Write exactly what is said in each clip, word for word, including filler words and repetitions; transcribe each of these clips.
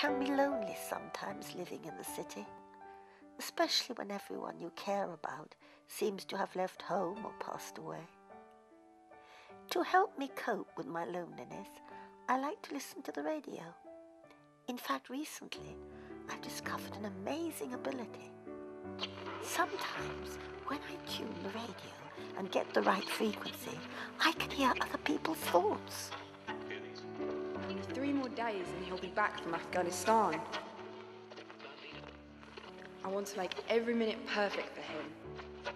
can be lonely sometimes living in the city, especially when everyone you care about seems to have left home or passed away. To help me cope with my loneliness, I like to listen to the radio. In fact, recently, I've discovered an amazing ability. Sometimes, when I tune the radio and get the right frequency, I can hear other people's thoughts. Only three more days and he'll be back from Afghanistan. I want to make every minute perfect for him.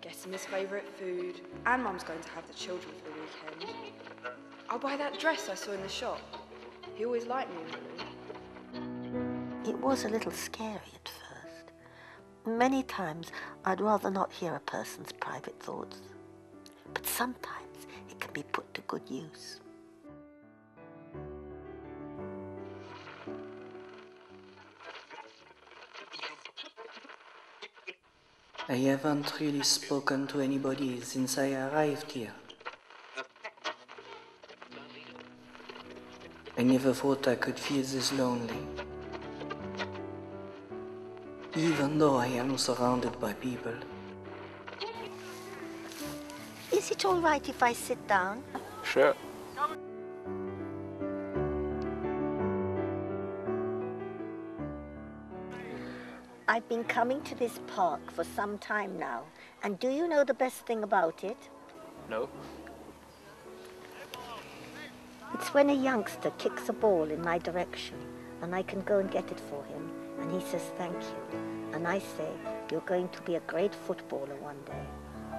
Getting his favourite food, and Mum's going to have the children for the weekend. I'll buy that dress I saw in the shop. He always liked me, really. It was a little scary at first. Many times I'd rather not hear a person's private thoughts, but sometimes it can be put to good use. I haven't really spoken to anybody since I arrived here. I never thought I could feel this lonely, even though I am surrounded by people. Is it all right if I sit down? Sure. I've been coming to this park for some time now, and do you know the best thing about it? No. It's when a youngster kicks a ball in my direction, and I can go and get it for him, and he says thank you, and I say, you're going to be a great footballer one day.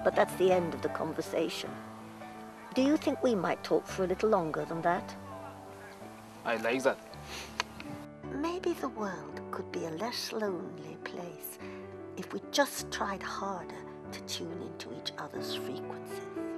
But that's the end of the conversation. Do you think we might talk for a little longer than that? I like that. Maybe the world could be a less lonely place if we just tried harder to tune into each other's frequencies.